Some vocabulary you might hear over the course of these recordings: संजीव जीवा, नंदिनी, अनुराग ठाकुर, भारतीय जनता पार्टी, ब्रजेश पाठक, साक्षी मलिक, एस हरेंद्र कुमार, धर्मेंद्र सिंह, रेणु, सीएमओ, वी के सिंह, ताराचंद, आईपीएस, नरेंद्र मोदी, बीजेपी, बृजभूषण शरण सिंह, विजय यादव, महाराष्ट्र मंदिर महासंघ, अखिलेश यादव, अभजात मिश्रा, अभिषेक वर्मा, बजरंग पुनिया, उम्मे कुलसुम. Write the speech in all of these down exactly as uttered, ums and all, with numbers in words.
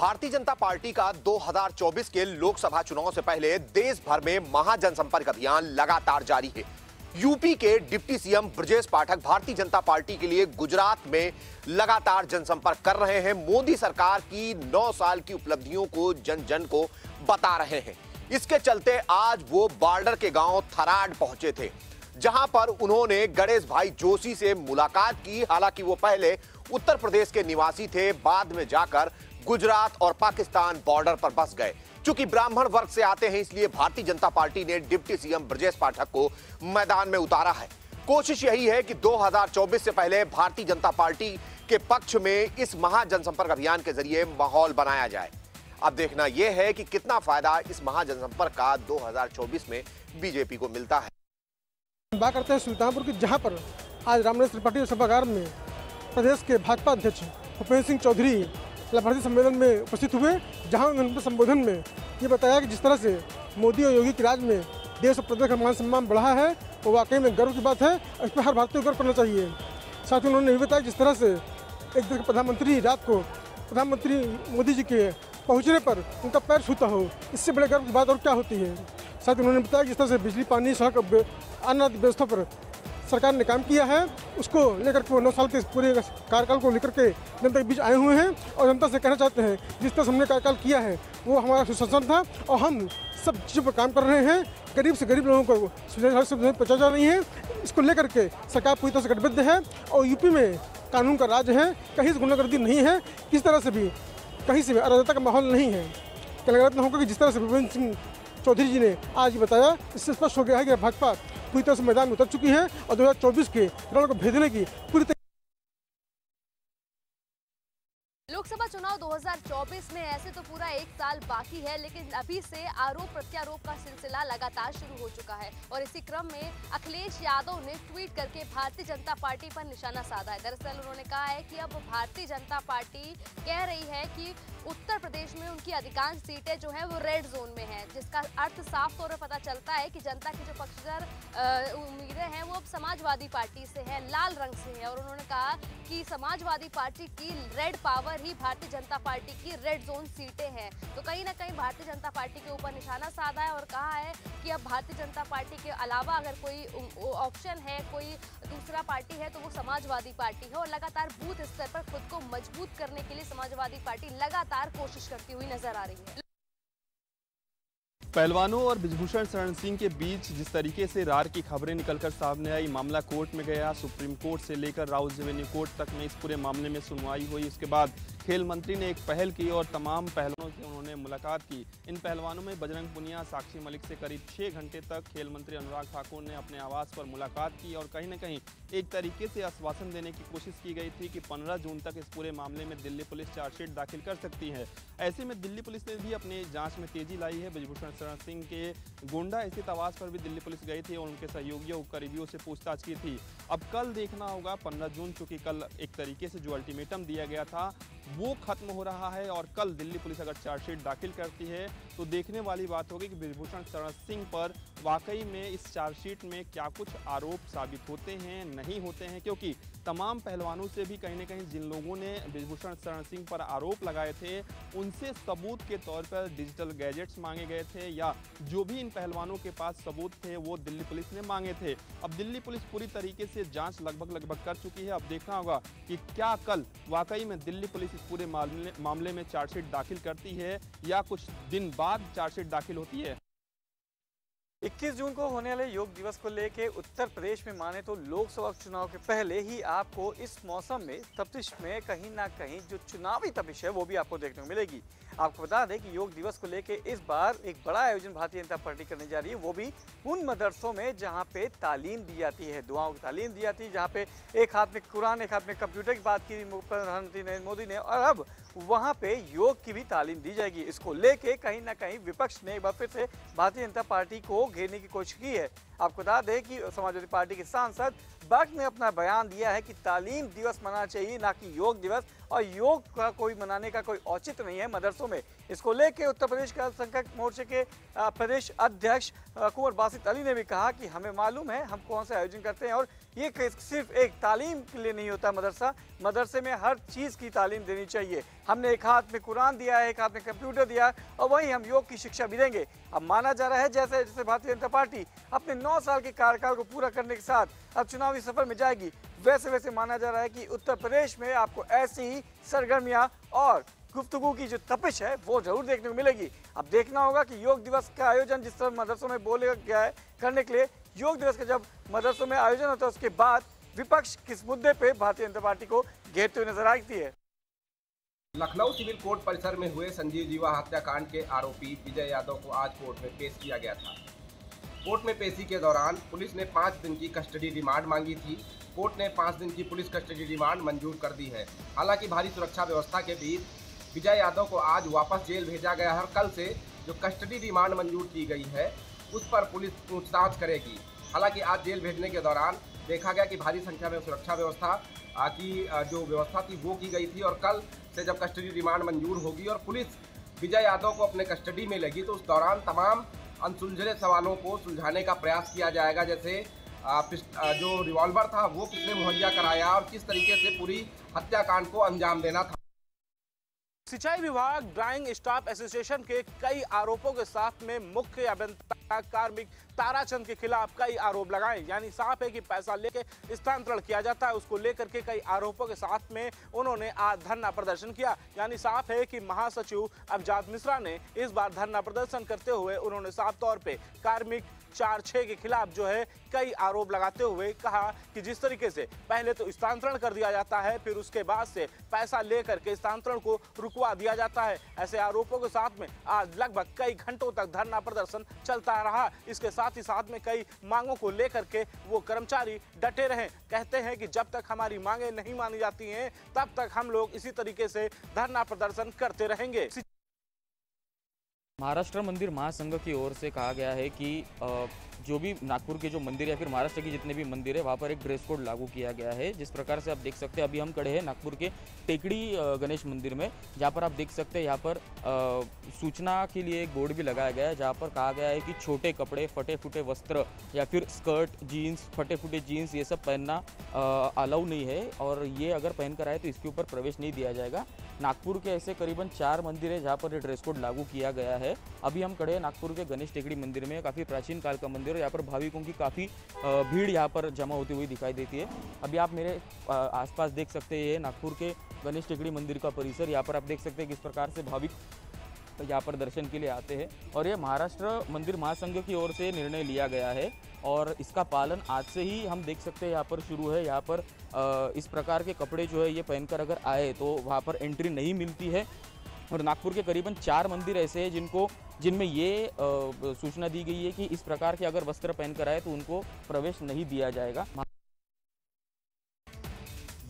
भारतीय जनता पार्टी का दो हज़ार चौबीस के लोकसभा चुनाव से पहले देश भर में महाजनसंपर्क अभियान लगातार जारी है। यूपी के डिप्टी सीएम ब्रजेश पाठक भारतीय जनता पार्टी के लिए गुजरात में लगातार जनसंपर्क कर रहे हैं। मोदी सरकार की नौ साल की उपलब्धियों को जन जन को बता रहे हैं। इसके चलते आज वो बॉर्डर के गांव थराड पहुंचे थे, जहां पर उन्होंने गणेश भाई जोशी से मुलाकात की। हालांकि वो पहले उत्तर प्रदेश के निवासी थे, बाद में जाकर गुजरात और पाकिस्तान बॉर्डर पर बस गए। चूंकि ब्राह्मण वर्ग से आते हैं, इसलिए भारतीय जनता पार्टी ने डिप्टी सीएम ब्रजेश पाठक को मैदान में उतारा है। कोशिश यही है कि दो हज़ार चौबीस से पहले भारतीय जनता पार्टी के पक्ष में इस महाजनसंपर्क अभियान के जरिए माहौल बनाया जाए। अब देखना यह है कि कितना फायदा इस महाजनसंपर्क का दो हज़ार चौबीस में बीजेपी को मिलता है। बात करते हैं सुल्तानपुर की, जहाँ पर आज रामनगर त्रिपाठी सभागार में प्रदेश के भाजपा अध्यक्ष भूपेन्द्र सिंह चौधरी लाभार्थी सम्मेलन में उपस्थित हुए, जहां उन्होंने संबोधन में ये बताया कि जिस तरह से मोदी और योगी के राज में देश और प्रदेश का मान सम्मान बढ़ा है वो वाकई में गर्व की बात है। इस पर हर भारतीय को गर्व करना चाहिए। साथ ही उन्होंने ये बताया जिस तरह से एक तरह प्रधानमंत्री रात को प्रधानमंत्री मोदी जी के पहुँचने पर उनका पैर छूता हो, इससे बड़े गर्व की बात और क्या होती है। साथ ही उन्होंने बताया जिस तरह से बिजली, पानी, सड़क, अन्य व्यवस्था पर सरकार ने काम किया है, उसको लेकर के वो नौ साल के पूरे कार्यकाल को लेकर के जनता के बीच आए हुए हैं और जनता से कहना चाहते हैं जिस तरह से हमने कार्यकाल किया है वो हमारा सुशासन था और हम सब चीज़ों पर काम कर रहे हैं। गरीब से गरीब लोगों को सुविधाएं सुविधाएं पहुँचा जा रही हैं। इसको लेकर के सरकार पूरी तरह से कटिबद्ध है और यूपी में कानून का राज है, कहीं से गुंडागर्दी नहीं है, किस तरह से भी कहीं से भी अराजकता का माहौल नहीं है। क्या लग रहा होगा कि जिस तरह से भूपेन्द्र सिंह चौधरी जी ने आज बताया, इससे स्पष्ट हो गया है कि भाजपा पूरी तरह से मैदान में उतर चुकी है और दो हज़ार चौबीस के रण को भेजने की पूरी तरह। लोकसभा चुनाव दो हज़ार चौबीस में ऐसे तो पूरा एक साल बाकी है, लेकिन अभी से आरोप प्रत्यारोप का सिलसिला लगातार शुरू हो चुका है और इसी क्रम में अखिलेश यादव ने ट्वीट करके भारतीय जनता पार्टी पर निशाना साधा है। दरअसल उन्होंने कहा है कि अब भारतीय जनता पार्टी कह रही है कि उत्तर प्रदेश में उनकी अधिकांश सीटें जो है वो रेड जोन में है, जिसका अर्थ साफ तौर पर पता चलता है कि जनता की जो पक्षधर उम्मीदें हैं वो अब समाजवादी पार्टी से है, लाल रंग से है। और उन्होंने कहा कि समाजवादी पार्टी की रेड पावर ही भारतीय जनता पार्टी की रेड जोन सीटें हैं। तो कहीं ना कहीं भारतीय जनता पार्टी के ऊपर निशाना साधा है और कहा है कि अब भारतीय जनता पार्टी के अलावा अगर कोई ऑप्शन है, कोई दूसरा पार्टी है, तो वो समाजवादी पार्टी है। और लगातार बूथ स्तर पर खुद को मजबूत करने के लिए समाजवादी पार्टी लगातार कोशिश करती हुई नजर आ रही है। पहलवानों और बृजभूषण शरण सिंह के बीच जिस तरीके से रार की खबरें निकलकर सामने आई, मामला कोर्ट में गया, सुप्रीम कोर्ट से लेकर राउज रेवेन्यू कोर्ट तक में इस पूरे मामले में सुनवाई हुई। उसके बाद खेल मंत्री ने एक पहल की और तमाम पहलवानों से उन्होंने मुलाकात की। इन पहलवानों में बजरंग पुनिया, साक्षी मलिक से करीब छः घंटे तक खेल मंत्री अनुराग ठाकुर ने अपने आवास पर मुलाकात की और कहीं ना कहीं एक तरीके से आश्वासन देने की कोशिश की गई थी कि पंद्रह जून तक इस पूरे मामले में दिल्ली पुलिस चार्जशीट दाखिल कर सकती है। ऐसे में दिल्ली पुलिस ने भी अपने जाँच में तेजी लाई है। बृजभूषण शरण सिंह के गोंडा स्थित आवास पर भी दिल्ली पुलिस गई थी और उनके सहयोगियों, करीबियों से पूछताछ की थी। अब कल देखना होगा पंद्रह जून, चूँकि कल एक तरीके से जो अल्टीमेटम दिया गया था वो खत्म हो रहा है और कल दिल्ली पुलिस अगर चार्जशीट दाखिल करती है तो देखने वाली बात होगी कि बृजभूषण शरण सिंह पर वाकई में इस चार्जशीट में क्या कुछ आरोप साबित होते हैं, नहीं होते हैं, क्योंकि तमाम पहलवानों से भी कहीं ना कहीं जिन लोगों ने बृजभूषण शरण सिंह पर आरोप लगाए थे उनसे सबूत के तौर पर डिजिटल गैजेट्स मांगे गए थे या जो भी इन पहलवानों के पास सबूत थे वो दिल्ली पुलिस ने मांगे थे। अब दिल्ली पुलिस पूरी तरीके से जाँच लगभग लगभग कर चुकी है। अब देखना होगा कि क्या कल वाकई में दिल्ली पुलिस इस पूरे मामले, मामले में चार्जशीट दाखिल करती है या कुछ दिन बाद चार्जशीट दाखिल होती है। इक्कीस जून को होने वाले योग दिवस को लेके उत्तर प्रदेश में माने तो लोकसभा चुनाव के पहले ही आपको इस मौसम में तपिश में कहीं ना कहीं जो चुनावी तपिश है वो भी आपको देखने को मिलेगी। आपको बता दें कि योग दिवस को लेके इस बार एक बड़ा आयोजन भारतीय जनता पार्टी करने जा रही है, वो भी उन मदरसों में जहाँ पे तालीम दी जाती है, दुआओं की तालीम दी जाती है, जहाँ पे एक हाथ में कुरान एक हाथ में कंप्यूटर की बात की प्रधानमंत्री नरेंद्र मोदी ने और अब वहाँ पे योग की भी तालीम दी जाएगी। इसको लेके कहीं ना कहीं विपक्ष ने एक बार फिर से भारतीय जनता पार्टी को घेरने की कोशिश की है। आपको बता दें कि समाजवादी पार्टी के सांसद बाग ने अपना बयान दिया है कि तालीम दिवस मनाना चाहिए, ना कि योग दिवस, और योग का कोई मनाने का कोई औचित्य नहीं है। मदरसों में। इसको लेके उत्तर प्रदेश के अल्पसंख्यक मोर्चे के प्रदेश अध्यक्ष कुंवर बासित अली ने भी कहा कि हमें मालूम है हम कौन सा आयोजन करते हैं और ये सिर्फ एक तालीम के लिए नहीं होता मदरसा, मदरसे में हर चीज़ की तालीम देनी चाहिए। हमने एक हाथ में कुरान दिया है, एक हाथ में कंप्यूटर दिया है और वहीं हम योग की शिक्षा भी देंगे। अब माना जा रहा है जैसे जैसे भारतीय जनता पार्टी अपने नौ साल के कार्यकाल को पूरा करने के साथ अब चुनावी सफर में जाएगी, वैसे वैसे माना जा रहा है कि उत्तर प्रदेश में आपको ऐसी ही सरगर्मियां और गुफ्तगू की जो तपिश है वो जरूर देखने को मिलेगी। अब देखना होगा कि योग दिवस का आयोजन जिस तरह मदरसों में बोला गया है करने के लिए, योग दिवस का जब मदरसों में आयोजन होता है उसके बाद विपक्ष किस मुद्दे पे भारतीय जनता पार्टी को घेरते हुए नजर आती है। लखनऊ सिविल कोर्ट परिसर में हुए संजीव जीवा हत्याकांड के आरोपी विजय यादव को आज कोर्ट में पेश किया गया था। कोर्ट में पेशी के दौरान पुलिस ने पाँच दिन की कस्टडी रिमांड मांगी थी। कोर्ट ने पाँच दिन की पुलिस कस्टडी रिमांड मंजूर कर दी है। हालांकि भारी सुरक्षा व्यवस्था के बीच विजय यादव को आज वापस जेल भेजा गया है। कल से जो कस्टडी रिमांड मंजूर की गई है उस पर पुलिस पूछताछ करेगी। हालांकि आज जेल भेजने के दौरान देखा गया कि भारी संख्या में सुरक्षा व्यवस्था की जो व्यवस्था थी वो की गई थी और कल से जब कस्टडी रिमांड मंजूर होगी और पुलिस विजय यादव को अपने कस्टडी में लेगी तो उस दौरान तमाम अनसुलझे सवालों को सुलझाने का प्रयास किया जाएगा, जैसे जो रिवॉल्वर था वो किसने मुहैया कराया और किस तरीके से पूरी हत्याकांड को अंजाम देना था। सिंचाई विभाग ड्राइंग स्टाफ एसोसिएशन के कई आरोपों के साथ में मुख्य अभियंता कार्मिक ताराचंद के खिलाफ कई आरोप लगाए, यानी साफ है कि पैसा लेके स्थानांतरण किया जाता है, उसको लेकर के कई आरोपों के साथ में उन्होंने आज धरना प्रदर्शन किया। यानी साफ है कि महासचिव अभजात मिश्रा ने इस बार धरना प्रदर्शन करते हुए उन्होंने साफ तौर पर कार्मिक चार छः के खिलाफ जो है कई आरोप लगाते हुए कहा कि जिस तरीके से पहले तो स्थानांतरण कर दिया जाता है फिर उसके बाद से पैसा लेकर के स्थानांतरण को रुकवा दिया जाता है। ऐसे आरोपों के साथ में आज लगभग कई घंटों तक धरना प्रदर्शन चलता रहा। इसके साथ ही साथ में कई मांगों को लेकर के वो कर्मचारी डटे रहे, कहते हैं कि जब तक हमारी मांगे नहीं मानी जाती हैं तब तक हम लोग इसी तरीके से धरना प्रदर्शन करते रहेंगे। महाराष्ट्र मंदिर महासंघ की ओर से कहा गया है कि जो भी नागपुर के जो मंदिर या फिर महाराष्ट्र के जितने भी मंदिर है वहाँ पर एक ड्रेस कोड लागू किया गया है। जिस प्रकार से आप देख सकते हैं अभी हम खड़े हैं नागपुर के टेकड़ी गणेश मंदिर में, जहाँ पर आप देख सकते हैं यहाँ पर आ, सूचना के लिए एक बोर्ड भी लगाया गया है जहाँ पर कहा गया है कि छोटे कपड़े, फटे फूटे वस्त्र या फिर स्कर्ट, जीन्स, फटे फूटे जीन्स ये सब पहनना अलाउ नहीं है और ये अगर पहन कर आए तो इसके ऊपर प्रवेश नहीं दिया जाएगा। नागपुर के ऐसे करीबन चार मंदिर है जहाँ पर ये ड्रेस कोड लागू किया गया है। अभी हम खड़े हैं नागपुर के गणेश टेकड़ी मंदिर में, काफ़ी प्राचीन काल का मंदिर, यहाँ पर भाविकों की काफ़ी भीड़ यहाँ पर जमा होती हुई दिखाई देती है। अभी आप मेरे आसपास देख सकते हैं नागपुर के गणेश टेकड़ी मंदिर का परिसर, यहाँ पर आप देख सकते हैं किस प्रकार से भाविक यहाँ पर दर्शन के लिए आते हैं और ये महाराष्ट्र मंदिर महासंघ की ओर से निर्णय लिया गया है और इसका पालन आज से ही हम देख सकते हैं यहाँ पर शुरू है। यहाँ पर इस प्रकार के कपड़े जो है ये पहनकर अगर आए तो वहाँ पर एंट्री नहीं मिलती है और नागपुर के करीबन चार मंदिर ऐसे हैं जिनको जिनमें ये आ, सूचना दी गई है कि इस प्रकार के अगर वस्त्र पहनकर आए तो उनको प्रवेश नहीं दिया जाएगा।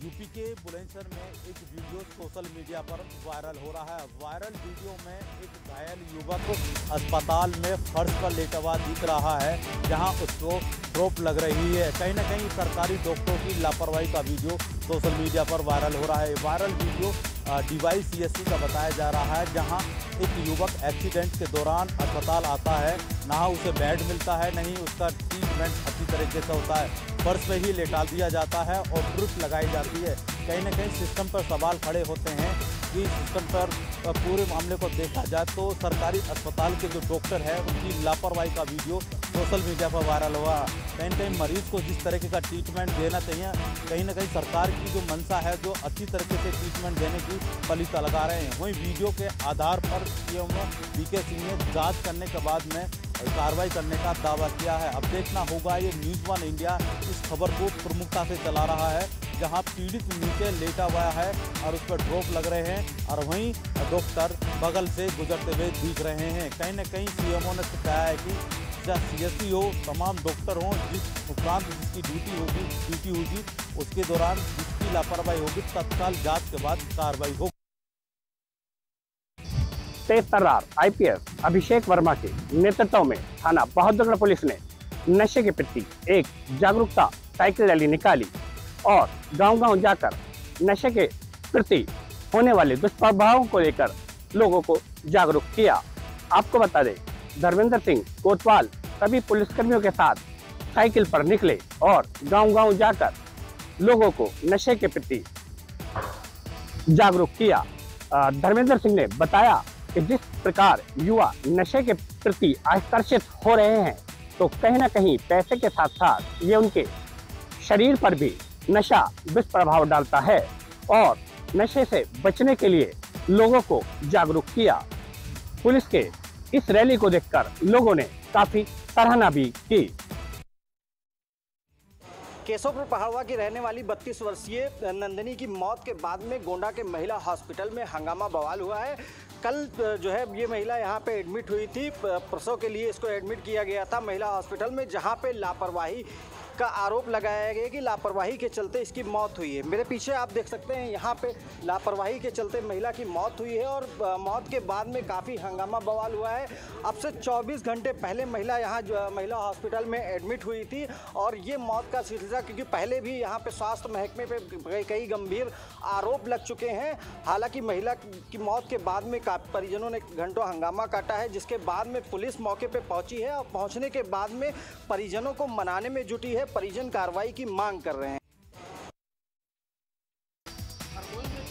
यूपी के बुलंदशहर में एक वीडियो सोशल मीडिया पर वायरल हो रहा है। वायरल वीडियो में एक घायल युवक अस्पताल में फर्श पर लेटा हुआ दिख रहा है, जहां उसको ड्रॉप लग रही है। कहीं ना कहीं सरकारी डॉक्टरों की लापरवाही का वीडियो सोशल मीडिया पर वायरल हो रहा है। Viral video DY C S C का बताया जा रहा है, जहाँ एक युवक एक्सीडेंट के दौरान अस्पताल आता है, ना उसे बेड मिलता है नहीं उसका ट्रीटमेंट अच्छी तरीके से होता है, फर्श पर ही लेटा दिया जाता है और ड्रिप लगाई जाती है। कहीं ना कहीं सिस्टम पर सवाल खड़े होते हैं कि सिस्टम पर पूरे मामले को देखा जाए तो सरकारी अस्पताल के जो डॉक्टर है उनकी लापरवाही का वीडियो सोशल मीडिया पर वायरल हुआ। कहीं ना कहीं मरीज को जिस तरीके का ट्रीटमेंट देना चाहिए, कहीं ना कहीं सरकार की जो मंशा है जो अच्छी तरीके से ट्रीटमेंट देने की पलीसा लगा रहे हैं। वहीं वीडियो के आधार पर वी के सिंह ने जाँच करने के बाद में कार्रवाई करने का दावा किया है। अब देखना होगा ये न्यूज़ वन इंडिया इस खबर को प्रमुखता से चला रहा है, जहां पीड़ित नीचे लेटा हुआ है और उस पर ड्रॉप लग रहे हैं और वहीं डॉक्टर बगल से गुजरते हुए दिख रहे हैं। कहीं ना कहीं सीएमओ ने कहा है कि जब सीएससी हो, तमाम डॉक्टर हों, जिस उपरांत जिसकी ड्यूटी होगी ड्यूटी होगी उसके दौरान जिसकी लापरवाही होगी तत्काल जांच के बाद कार्रवाई होगी। तर्रार आईपीएस अभिषेक वर्मा के नेतृत्व में थाना बहादुरगढ़ पुलिस ने नशे के प्रति एक जागरूकता साइकिल रैली निकाली और गांव-गांव जाकर नशे के प्रति होने वाले दुष्प्रभावों को लेकर लोगों को जागरूक किया। आपको बता दें, धर्मेंद्र सिंह कोतवाल सभी पुलिसकर्मियों के साथ साइकिल पर निकले और गांव-गांव जाकर लोगों को नशे के प्रति जागरूक किया। धर्मेंद्र सिंह ने बताया कि जिस प्रकार युवा नशे के प्रति आकर्षित हो रहे हैं तो कहीं ना कहीं पैसे के साथ साथ ये उनके शरीर पर भी नशा दुष्प्रभाव डालता है और नशे से बचने के लिए लोगों को जागरूक किया। पुलिस के इस रैली को देखकर लोगों ने काफी सराहना भी की। केशवपुर पहाड़वा की रहने वाली बत्तीस वर्षीय नंदिनी की मौत के बाद में गोंडा के महिला हॉस्पिटल में हंगामा बवाल हुआ है। कल जो है ये महिला यहाँ पे एडमिट हुई थी, प्रसव के लिए इसको एडमिट किया गया था महिला हॉस्पिटल में, जहाँ पे लापरवाही का आरोप लगाया गया कि लापरवाही के चलते इसकी मौत हुई है। मेरे पीछे आप देख सकते हैं यहाँ पे लापरवाही के चलते महिला की मौत हुई है और मौत के बाद में काफ़ी हंगामा बवाल हुआ है। अब से चौबीस घंटे पहले महिला यहाँ जो महिला हॉस्पिटल में एडमिट हुई थी और ये मौत का सिलसिला, क्योंकि पहले भी यहाँ पे स्वास्थ्य महकमे पे कई गंभीर आरोप लग चुके हैं। हालाँकि महिला की मौत के बाद में परिजनों ने घंटों हंगामा काटा है, जिसके बाद में पुलिस मौके पर पहुँची है और पहुँचने के बाद में परिजनों को मनाने में जुटी है। परिजन कार्रवाई की मांग कर रहे हैं।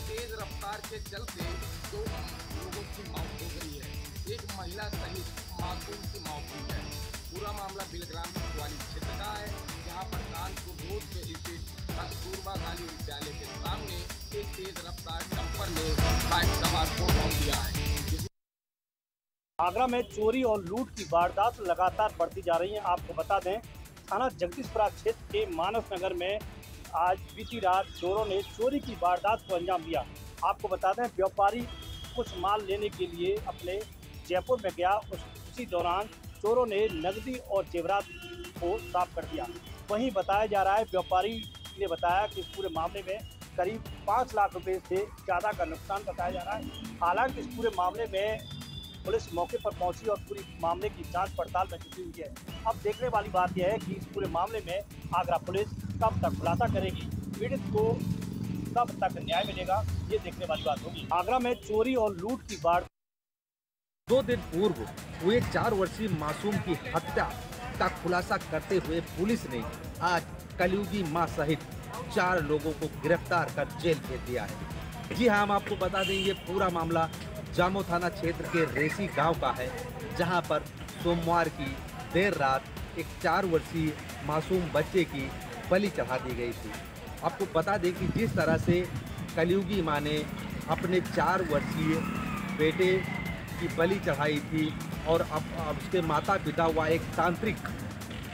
तेज रफ्तार के चलते दो लोगों की मौत हो गई है, एक महिला सहित मासूम की मौत हुई है। पूरा मामला बिलग्राम क्षेत्र का है, जहां पर कानपुर रोड पे स्थित कस्तूरबा गांधी विद्यालय के सामने एक तेज रफ्तार डंपर ने बाइक सवार को मार दिया है। आगरा में चोरी और लूट की वारदात लगातार बढ़ती जा रही है। आपको बता दें, थाना जगदीशपुरा क्षेत्र के मानस नगर में आज बीती रात चोरों ने चोरी की वारदात को अंजाम दिया। आपको बता दें, व्यापारी कुछ माल लेने के लिए अपने जयपुर में गया, उसी दौरान चोरों ने नकदी और जेवरात को साफ कर दिया। वहीं बताया जा रहा है, व्यापारी ने बताया कि पूरे मामले में करीब पाँच लाख रुपए से ज़्यादा का नुकसान बताया जा रहा है। हालांकि इस पूरे मामले में पुलिस मौके पर पहुंची और पूरी मामले की जांच पड़ताल में जुटी हुई है। अब देखने वाली बात यह है कि इस पूरे मामले में आगरा पुलिस कब तक खुलासा करेगी, पीड़ित को कब तक न्याय मिलेगा, ये देखने वाली बात होगी। आगरा में चोरी और लूट की वारदात। दो दिन पूर्व हुए चार वर्षीय मासूम की हत्या का खुलासा करते हुए पुलिस ने आज कलयुगी माँ सहित चार लोगों को गिरफ्तार कर जेल भेज दिया है। जी हाँ, हम आपको बता दें, ये पूरा मामला जामो थाना क्षेत्र के रेसी गांव का है, जहां पर सोमवार की देर रात एक चार वर्षीय मासूम बच्चे की बलि चढ़ा दी गई थी। आपको बता दें कि जिस तरह से कलयुगी मां ने अपने चार वर्षीय बेटे की बलि चढ़ाई थी और अब उसके माता पिता व एक तांत्रिक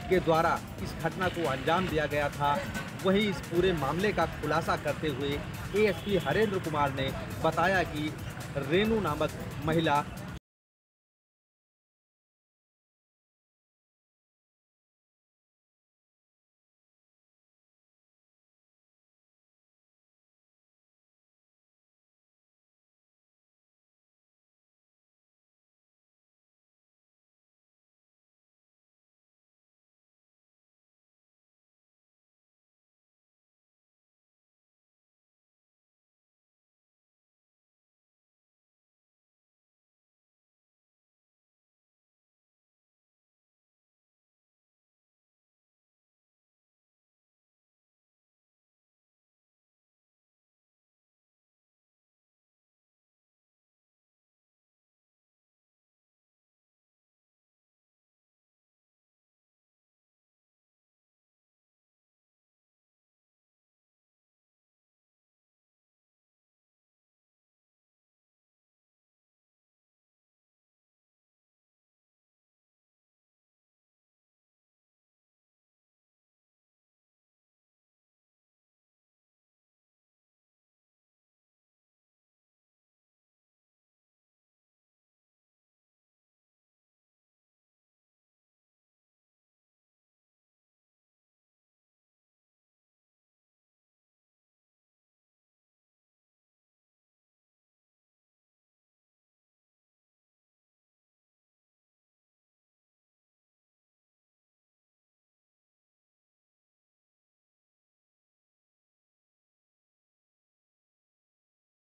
के द्वारा इस घटना को अंजाम दिया गया था, वहीं इस पूरे मामले का खुलासा करते हुए एस हरेंद्र कुमार ने बताया कि रेणु नामक महिला